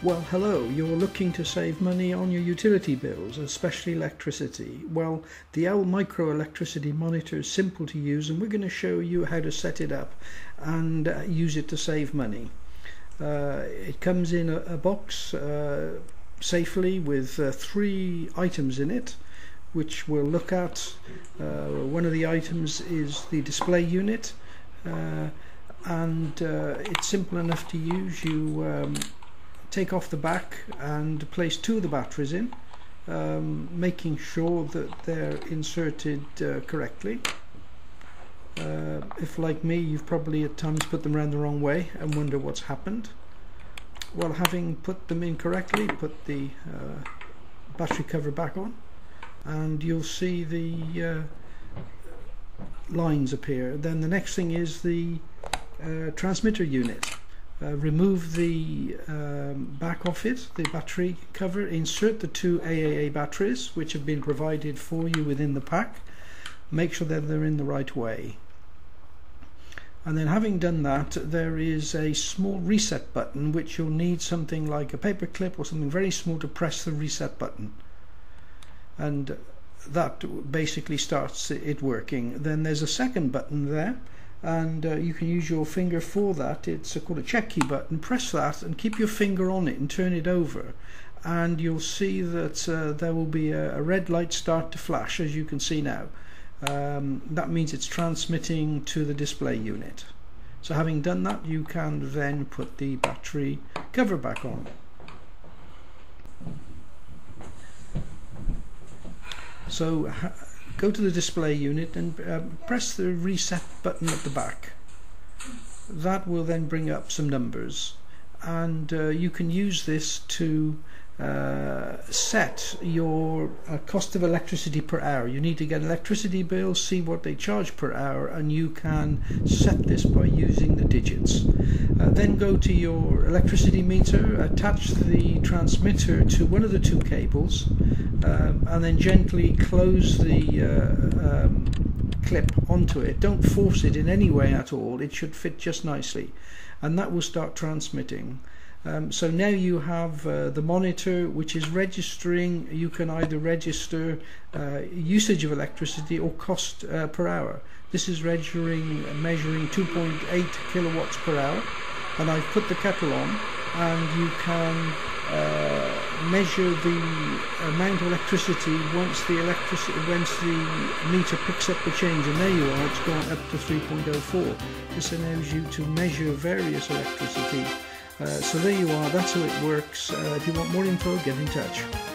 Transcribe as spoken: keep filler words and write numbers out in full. Well, hello, you're looking to save money on your utility bills, especially electricity. Well, the Owl Micro Electricity monitor is simple to use, and we're going to show you how to set it up and uh, use it to save money. Uh, it comes in a, a box uh, safely with uh, three items in it, which we'll look at. Uh, one of the items is the display unit, uh, and uh, it's simple enough to use. You um, take off the back and place two of the batteries in, um, making sure that they're inserted uh, correctly. Uh, if like me, you've probably at times put them around the wrong way and wonder what's happened. Well, having put them in correctly, put the uh, battery cover back on, and you'll see the uh, lines appear. Then the next thing is the uh, transmitter unit. Uh, remove the um, back off it, the battery cover, insert the two triple A batteries which have been provided for you within the pack, make sure that they're in the right way, and then having done that, there is a small reset button which you'll need something like a paper clip or something very small to press the reset button, and that basically starts it working. Then there's a second button there, and uh, you can use your finger for that. It's a, called a check key button. Press that and keep your finger on it and turn it over, and you'll see that uh, there will be a, a red light start to flash, as you can see now. Um, that means it's transmitting to the display unit. So having done that, you can then put the battery cover back on. So go to the display unit and uh, press the reset button at the back. That will then bring up some numbers, and uh, you can use this to uh, set your uh, cost of electricity per hour. You need to get an electricity bill, see what they charge per hour, and you can set this by using the digits. Uh, then go to your electricity meter, attach the transmitter to one of the two cables, Um, and then gently close the uh, um, clip onto it. Don't force it in any way at all. It should fit just nicely, and that will start transmitting. Um, so now you have uh, the monitor, which is registering. You can either register uh, usage of electricity or cost uh, per hour. This is registering, measuring two point eight kilowatts per hour, and I've put the kettle on, and you can uh, measure the amount of electricity once the electricity once the meter picks up the change, and there you are, it's gone up to three point oh four. This allows you to measure various electricity. Uh, so there you are, that's how it works. Uh, if you want more info, get in touch.